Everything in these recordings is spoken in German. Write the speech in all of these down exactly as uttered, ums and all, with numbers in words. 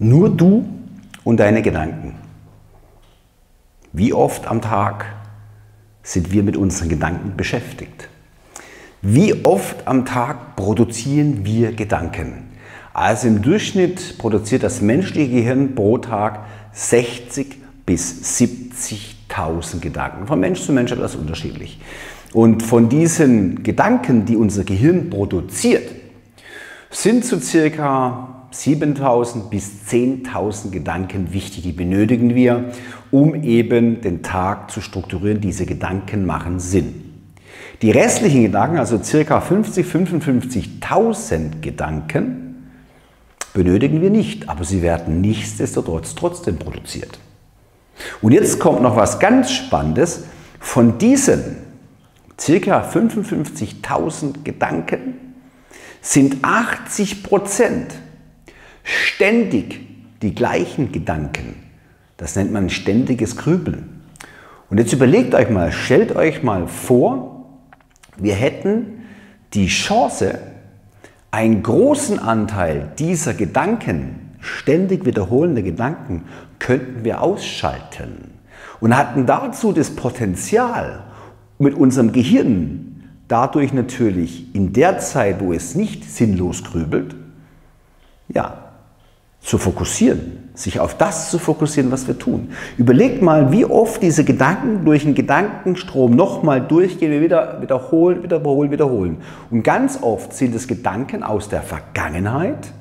Nur du und deine Gedanken. Wie oft am Tag sind wir mit unseren Gedanken beschäftigt? Wie oft am Tag produzieren wir Gedanken? Also im Durchschnitt produziert das menschliche Gehirn pro Tag sechzig bis siebzigtausend Gedanken. Von Mensch zu Mensch ist das unterschiedlich. Und von diesen Gedanken, die unser Gehirn produziert, sind so circa siebentausend bis zehntausend Gedanken wichtig. Die benötigen wir, um eben den Tag zu strukturieren. Diese Gedanken machen Sinn. Die restlichen Gedanken, also circa fünfzigtausend, fünfundfünfzigtausend Gedanken, benötigen wir nicht, aber sie werden nichtsdestotrotz trotzdem produziert. Und jetzt kommt noch was ganz Spannendes. Von diesen circa fünfundfünfzigtausend Gedanken sind achtzig Prozent ständig die gleichen Gedanken. Das nennt man ständiges Grübeln. Und jetzt überlegt euch mal, stellt euch mal vor, wir hätten die Chance, einen großen Anteil dieser Gedanken, ständig wiederholende Gedanken, könnten wir ausschalten und hatten dazu das Potenzial, mit unserem Gehirn dadurch natürlich in der Zeit, wo es nicht sinnlos grübelt, ja, zu fokussieren, sich auf das zu fokussieren, was wir tun. Überlegt mal, wie oft diese Gedanken durch einen Gedankenstrom nochmal durchgehen, wir wieder wiederholen, wiederholen, wiederholen. Und ganz oft sind es Gedanken aus der Vergangenheit,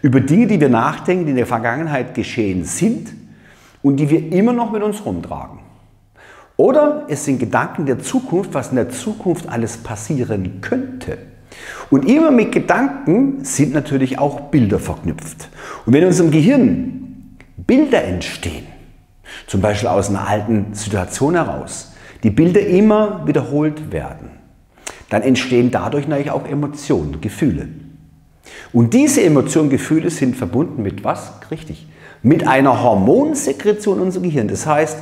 über Dinge, die wir nachdenken, die in der Vergangenheit geschehen sind und die wir immer noch mit uns rumtragen. Oder es sind Gedanken der Zukunft, was in der Zukunft alles passieren könnte. Und immer mit Gedanken sind natürlich auch Bilder verknüpft. Und wenn in unserem Gehirn Bilder entstehen, zum Beispiel aus einer alten Situation heraus, die Bilder immer wiederholt werden, dann entstehen dadurch natürlich auch Emotionen, Gefühle. Und diese Emotionen, Gefühle sind verbunden mit was? Richtig, mit einer Hormonsekretion in unserem Gehirn. Das heißt,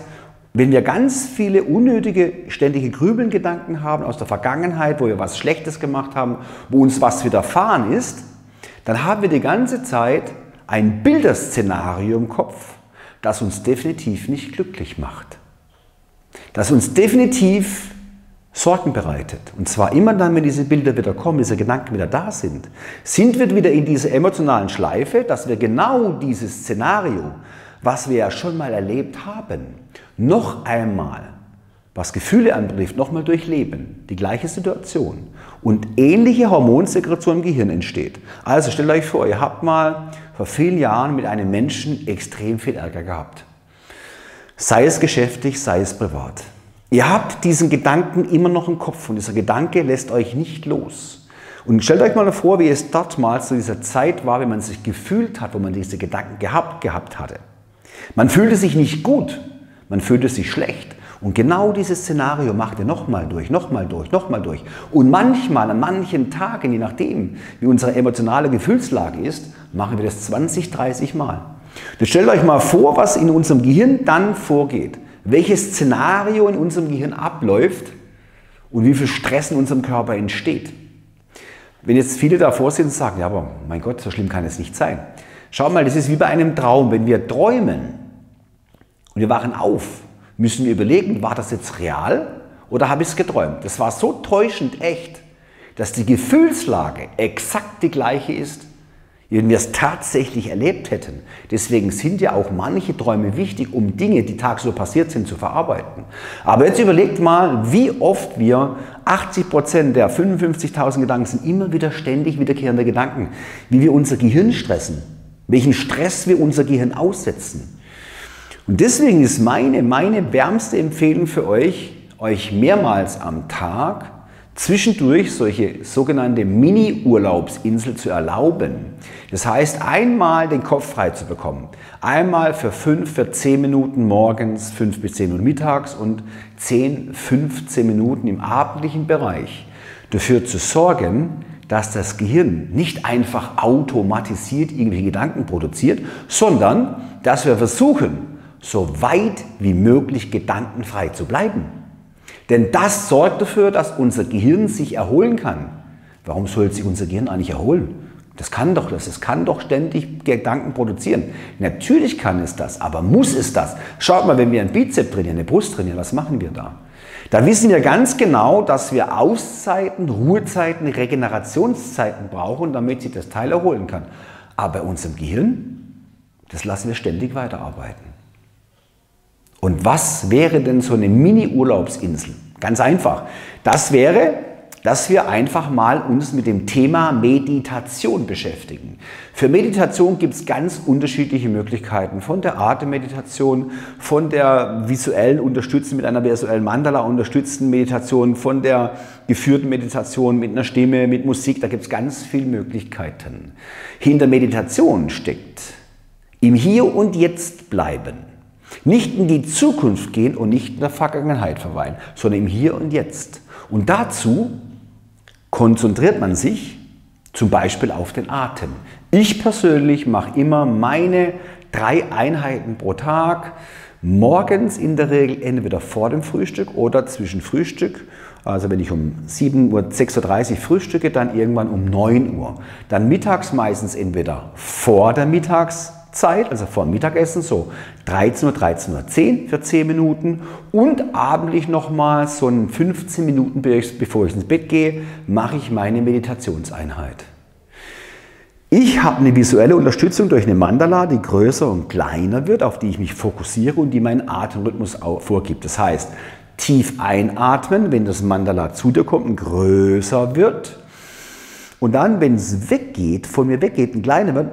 wenn wir ganz viele unnötige, ständige Grübelgedanken haben aus der Vergangenheit, wo wir was Schlechtes gemacht haben, wo uns was widerfahren ist, dann haben wir die ganze Zeit ein Bilderszenario im Kopf, das uns definitiv nicht glücklich macht. Das uns definitiv Sorgen bereitet. Und zwar immer dann, wenn diese Bilder wieder kommen, diese Gedanken wieder da sind, sind wir wieder in dieser emotionalen Schleife, dass wir genau dieses Szenario, was wir ja schon mal erlebt haben, noch einmal, was Gefühle anbetrifft, noch mal durchleben. Die gleiche Situation. Und ähnliche Hormonsekretion im Gehirn entsteht. Also stellt euch vor, ihr habt mal vor vielen Jahren mit einem Menschen extrem viel Ärger gehabt. Sei es geschäftlich, sei es privat. Ihr habt diesen Gedanken immer noch im Kopf und dieser Gedanke lässt euch nicht los. Und stellt euch mal vor, wie es damals zu dieser Zeit war, wenn man sich gefühlt hat, wo man diese Gedanken gehabt, gehabt hatte. Man fühlte sich nicht gut, man fühlte sich schlecht. Und genau dieses Szenario macht ihr nochmal durch, nochmal durch, nochmal durch. Und manchmal, an manchen Tagen, je nachdem, wie unsere emotionale Gefühlslage ist, machen wir das zwanzig, dreißig Mal. Jetzt stellt euch mal vor, was in unserem Gehirn dann vorgeht. Welches Szenario in unserem Gehirn abläuft und wie viel Stress in unserem Körper entsteht. Wenn jetzt viele davor sind und sagen, ja, aber mein Gott, so schlimm kann es nicht sein. Schau mal, das ist wie bei einem Traum. Wenn wir träumen und wir wachen auf, müssen wir überlegen, war das jetzt real oder habe ich es geträumt? Das war so täuschend echt, dass die Gefühlslage exakt die gleiche ist, wenn wir es tatsächlich erlebt hätten. Deswegen sind ja auch manche Träume wichtig, um Dinge, die tagsüber passiert sind, zu verarbeiten. Aber jetzt überlegt mal, wie oft wir achtzig Prozent der fünfundfünfzigtausend Gedanken sind immer wieder ständig wiederkehrende Gedanken, wie wir unser Gehirn stressen, welchen Stress wir unser Gehirn aussetzen. Und deswegen ist meine, meine wärmste Empfehlung für euch, euch mehrmals am Tag zwischendurch solche sogenannte Mini-Urlaubsinsel zu erlauben. Das heißt, einmal den Kopf frei zu bekommen. Einmal für fünf, für zehn Minuten morgens, fünf bis zehn Minuten mittags und zehn, fünfzehn Minuten im abendlichen Bereich dafür zu sorgen, dass das Gehirn nicht einfach automatisiert irgendwelche Gedanken produziert, sondern dass wir versuchen, so weit wie möglich gedankenfrei zu bleiben. Denn das sorgt dafür, dass unser Gehirn sich erholen kann. Warum soll sich unser Gehirn eigentlich erholen? Das kann doch das, das kann doch ständig Gedanken produzieren. Natürlich kann es das, aber muss es das? Schaut mal, wenn wir einen Bizeps trainieren, eine Brust trainieren, was machen wir da? Da wissen wir ganz genau, dass wir Auszeiten, Ruhezeiten, Regenerationszeiten brauchen, damit sich das Teil erholen kann. Aber bei unserem Gehirn, das lassen wir ständig weiterarbeiten. Und was wäre denn so eine Mini-Urlaubsinsel? Ganz einfach. Das wäre, dass wir einfach mal uns mit dem Thema Meditation beschäftigen. Für Meditation gibt es ganz unterschiedliche Möglichkeiten, von der Atemmeditation, von der visuellen unterstützten, mit einer visuellen Mandala unterstützten Meditation, von der geführten Meditation mit einer Stimme, mit Musik, da gibt es ganz viele Möglichkeiten. Hinter Meditation steckt im Hier und Jetzt bleiben, nicht in die Zukunft gehen und nicht in der Vergangenheit verweilen, sondern im Hier und Jetzt. Und dazu konzentriert man sich zum Beispiel auf den Atem. Ich persönlich mache immer meine drei Einheiten pro Tag, morgens in der Regel entweder vor dem Frühstück oder zwischen Frühstück. Also wenn ich um sieben Uhr, sechs Uhr dreißig frühstücke, dann irgendwann um neun Uhr. Dann mittags meistens entweder vor der Mittagszeit, also vor dem Mittagessen, so dreizehn Uhr, dreizehn Uhr zehn für zehn Minuten, und abendlich nochmal so einen fünfzehn Minuten, bevor ich ins Bett gehe, mache ich meine Meditationseinheit. Ich habe eine visuelle Unterstützung durch eine Mandala, die größer und kleiner wird, auf die ich mich fokussiere und die meinen Atemrhythmus vorgibt. Das heißt, tief einatmen, wenn das Mandala zu dir kommt und größer wird, und dann, wenn es weggeht, von mir weggeht, ein kleiner wird,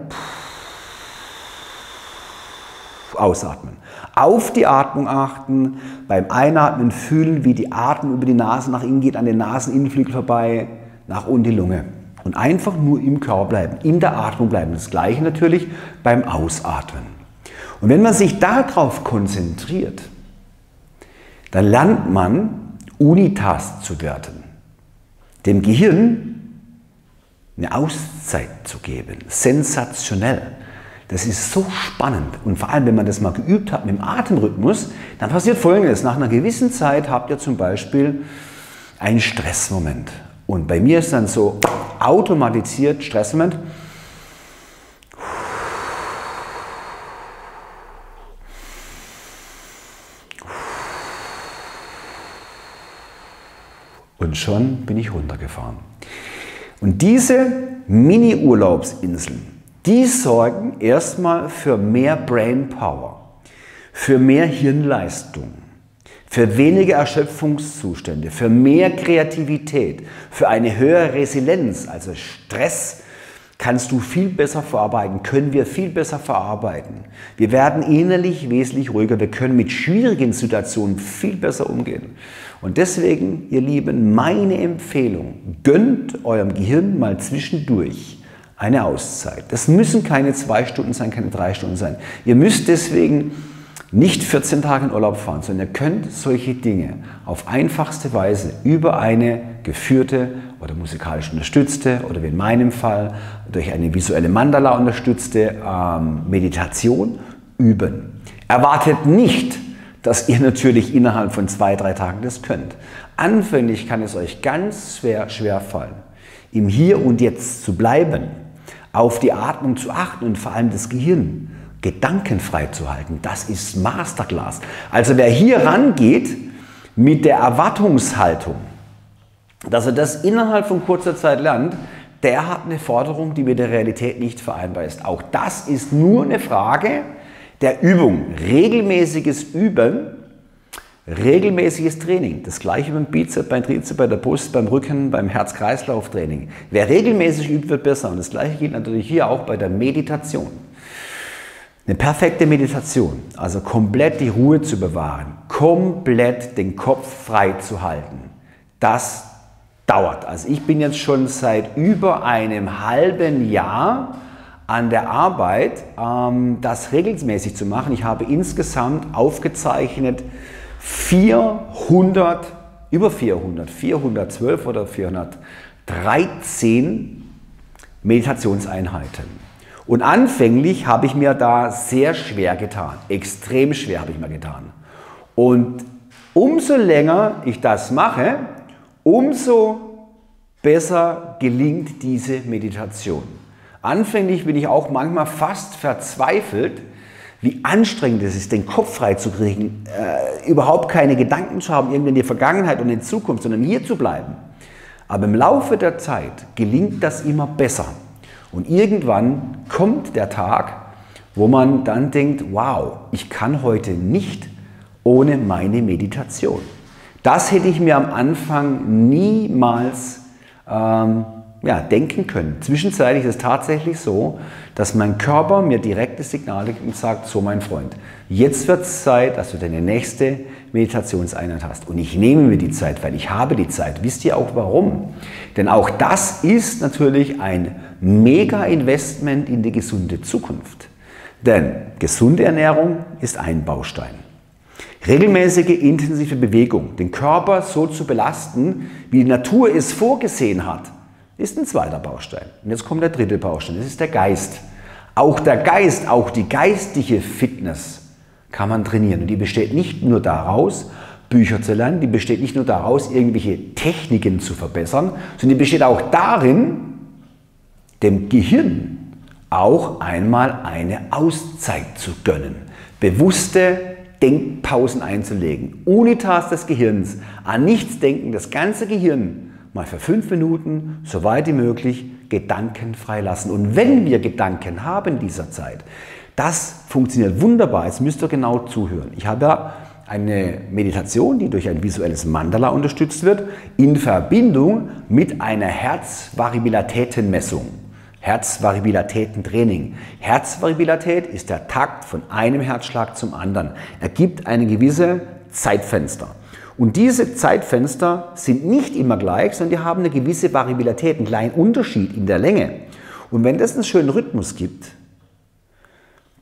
ausatmen. Auf die Atmung achten, beim Einatmen fühlen, wie die Atmung über die Nase nach innen geht, an den Naseninnenflügel vorbei, nach unten die Lunge. Und einfach nur im Körper bleiben, in der Atmung bleiben. Das Gleiche natürlich beim Ausatmen. Und wenn man sich darauf konzentriert, dann lernt man, Unitas zu werden, dem Gehirn eine Auszeit zu geben, sensationell. Das ist so spannend, und vor allem, wenn man das mal geübt hat mit dem Atemrhythmus, dann passiert Folgendes. Nach einer gewissen Zeit habt ihr zum Beispiel einen Stressmoment, und bei mir ist dann so automatisiert Stressmoment. Und schon bin ich runtergefahren. Und diese Mini-Urlaubsinseln, die sorgen erstmal für mehr Brainpower, für mehr Hirnleistung, für weniger Erschöpfungszustände, für mehr Kreativität, für eine höhere Resilienz. Also Stress kannst du viel besser verarbeiten, können wir viel besser verarbeiten. Wir werden innerlich wesentlich ruhiger, wir können mit schwierigen Situationen viel besser umgehen. Und deswegen, ihr Lieben, meine Empfehlung, gönnt eurem Gehirn mal zwischendurch eine Auszeit. Das müssen keine zwei Stunden sein, keine drei Stunden sein. Ihr müsst deswegen nicht vierzehn Tage in Urlaub fahren, sondern ihr könnt solche Dinge auf einfachste Weise über eine geführte oder musikalisch unterstützte oder wie in meinem Fall durch eine visuelle Mandala unterstützte ähm, Meditation üben. Erwartet nicht, dass ihr natürlich innerhalb von zwei, drei Tagen das könnt. Anfänglich kann es euch ganz schwer, schwer fallen, im Hier und Jetzt zu bleiben, auf die Atmung zu achten und vor allem das Gehirn gedankenfrei zu halten. Das ist Masterclass. Also wer hier rangeht mit der Erwartungshaltung, dass er das innerhalb von kurzer Zeit lernt, der hat eine Forderung, die mit der Realität nicht vereinbar ist. Auch das ist nur eine Frage der Übung. Regelmäßiges Üben, regelmäßiges Training. Das gleiche beim Bizeps, beim Trizeps, bei der Brust, beim Rücken, beim Herz-Kreislauf-Training. Wer regelmäßig übt, wird besser. Und das gleiche gilt natürlich hier auch bei der Meditation. Eine perfekte Meditation, also komplett die Ruhe zu bewahren, komplett den Kopf frei zu halten, das dauert. Also ich bin jetzt schon seit über einem halben Jahr an der Arbeit, das regelmäßig zu machen. Ich habe insgesamt aufgezeichnet vierhundert, über vierhundert, vierhundertzwölf oder vierhundertdreizehn Meditationseinheiten. Und anfänglich habe ich mir da sehr schwer getan, extrem schwer habe ich mir getan. Und umso länger ich das mache, umso besser gelingt diese Meditation. Anfänglich bin ich auch manchmal fast verzweifelt, wie anstrengend es ist, den Kopf frei zu kriegen, äh, überhaupt keine Gedanken zu haben, irgendwie in die Vergangenheit und in Zukunft, sondern hier zu bleiben. Aber im Laufe der Zeit gelingt das immer besser. Und irgendwann kommt der Tag, wo man dann denkt, wow, ich kann heute nicht ohne meine Meditation. Das hätte ich mir am Anfang niemals ähm, ja, denken können. Zwischenzeitlich ist es tatsächlich so, dass mein Körper mir direkte Signale gibt und sagt, so mein Freund, jetzt wird es Zeit, dass du deine nächste Meditationseinheit hast. Und ich nehme mir die Zeit, weil ich habe die Zeit. Wisst ihr auch warum? Denn auch das ist natürlich ein Mega-Investment in die gesunde Zukunft. Denn gesunde Ernährung ist ein Baustein. Regelmäßige, intensive Bewegung, den Körper so zu belasten, wie die Natur es vorgesehen hat, ist ein zweiter Baustein. Und jetzt kommt der dritte Baustein, das ist der Geist. Auch der Geist, auch die geistige Fitness kann man trainieren. Und die besteht nicht nur daraus, Bücher zu lernen, die besteht nicht nur daraus, irgendwelche Techniken zu verbessern, sondern die besteht auch darin, dem Gehirn auch einmal eine Auszeit zu gönnen. Bewusste Denkpausen einzulegen. Unitas des Gehirns, an nichts denken, das ganze Gehirn mal für fünf Minuten, so weit wie möglich, Gedanken freilassen. Und wenn wir Gedanken haben in dieser Zeit, das funktioniert wunderbar. Jetzt müsst ihr genau zuhören. Ich habe ja eine Meditation, die durch ein visuelles Mandala unterstützt wird, in Verbindung mit einer Herzvariabilitätenmessung. Herzvariabilitätentraining. Herzvariabilität ist der Takt von einem Herzschlag zum anderen. Er gibt eine gewisse Zeitfenster. Und diese Zeitfenster sind nicht immer gleich, sondern die haben eine gewisse Variabilität, einen kleinen Unterschied in der Länge. Und wenn das einen schönen Rhythmus gibt,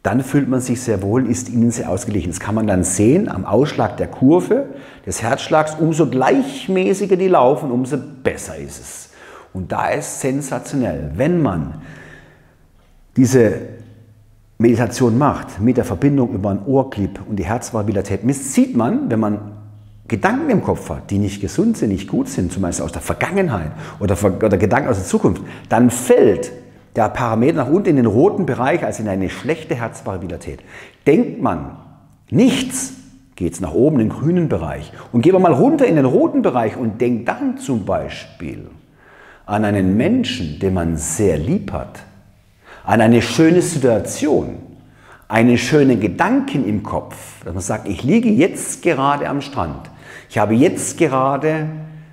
dann fühlt man sich sehr wohl, ist innen sehr ausgeglichen. Das kann man dann sehen am Ausschlag der Kurve des Herzschlags. Umso gleichmäßiger die laufen, umso besser ist es. Und da ist sensationell, wenn man diese Meditation macht mit der Verbindung über einen Ohrclip und die Herzvariabilität misst, sieht man, wenn man Gedanken im Kopf hat, die nicht gesund sind, nicht gut sind, zum Beispiel aus der Vergangenheit oder, oder Gedanken aus der Zukunft, dann fällt der Parameter nach unten in den roten Bereich, also in eine schlechte Herzvariabilität. Denkt man nichts, geht es nach oben in den grünen Bereich. Und gehen wir mal runter in den roten Bereich und denkt dann zum Beispiel an einen Menschen, den man sehr lieb hat, an eine schöne Situation, einen schönen Gedanken im Kopf, dass man sagt, ich liege jetzt gerade am Strand, ich habe jetzt gerade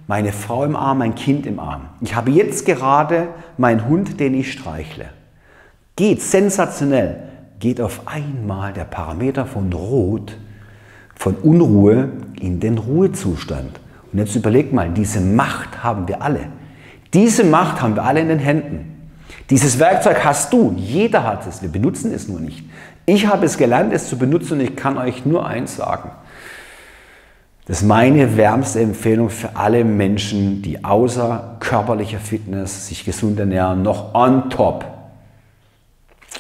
meine Frau im Arm, mein Kind im Arm, ich habe jetzt gerade meinen Hund, den ich streichle. Geht sensationell, geht auf einmal der Parameter von Rot, von Unruhe in den Ruhezustand. Und jetzt überlegt mal, diese Macht haben wir alle. Diese Macht haben wir alle in den Händen. Dieses Werkzeug hast du, jeder hat es, wir benutzen es nur nicht. Ich habe es gelernt, es zu benutzen und ich kann euch nur eins sagen. Das ist meine wärmste Empfehlung für alle Menschen, die außer körperlicher Fitness sich gesund ernähren, noch on top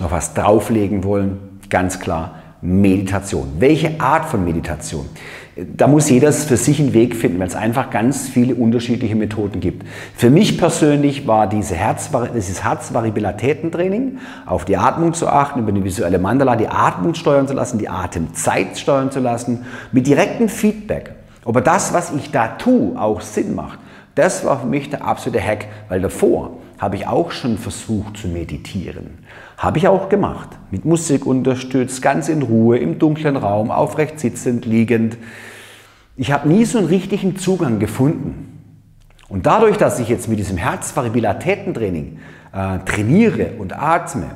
noch was drauflegen wollen, ganz klar. Meditation. Welche Art von Meditation? Da muss jeder für sich einen Weg finden, weil es einfach ganz viele unterschiedliche Methoden gibt. Für mich persönlich war diese Herz, dieses Herzvariabilitätentraining, auf die Atmung zu achten, über die visuelle Mandala die Atmung steuern zu lassen, die Atemzeit steuern zu lassen, mit direktem Feedback, ob das, was ich da tue, auch Sinn macht. Das war für mich der absolute Hack, weil davor habe ich auch schon versucht zu meditieren. Habe ich auch gemacht. Mit Musik unterstützt, ganz in Ruhe, im dunklen Raum, aufrecht sitzend, liegend. Ich habe nie so einen richtigen Zugang gefunden. Und dadurch, dass ich jetzt mit diesem Herzvariabilitätentraining äh, trainiere und atme,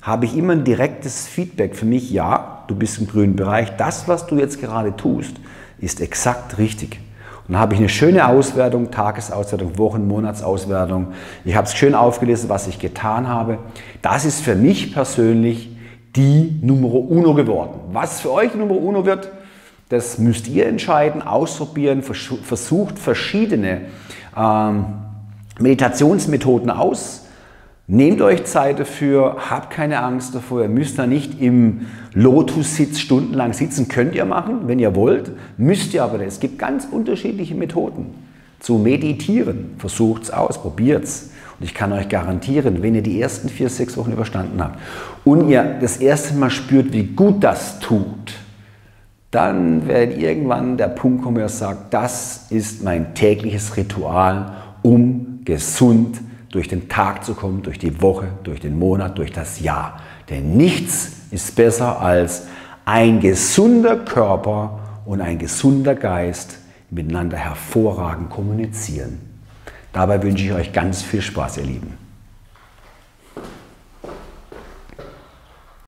habe ich immer ein direktes Feedback für mich. Ja, du bist im grünen Bereich. Das, was du jetzt gerade tust, ist exakt richtig. Dann habe ich eine schöne Auswertung, Tagesauswertung, Wochen-, Monatsauswertung. Ich habe es schön aufgelistet, was ich getan habe. Das ist für mich persönlich die Numero Uno geworden. Was für euch Numero Uno wird, das müsst ihr entscheiden, ausprobieren, vers versucht verschiedene ähm, Meditationsmethoden aus. Nehmt euch Zeit dafür, habt keine Angst davor, ihr müsst da nicht im Lotus-Sitz stundenlang sitzen, könnt ihr machen, wenn ihr wollt, müsst ihr aber nicht. Es gibt ganz unterschiedliche Methoden zu meditieren, versucht es aus, probiert es. Und ich kann euch garantieren, wenn ihr die ersten vier, sechs Wochen überstanden habt und ihr das erste Mal spürt, wie gut das tut, dann wird irgendwann der Punkt kommen, wo ihr sagt, das ist mein tägliches Ritual, um gesund durch den Tag zu kommen, durch die Woche, durch den Monat, durch das Jahr. Denn nichts ist besser als ein gesunder Körper und ein gesunder Geist miteinander hervorragend kommunizieren. Dabei wünsche ich euch ganz viel Spaß, ihr Lieben.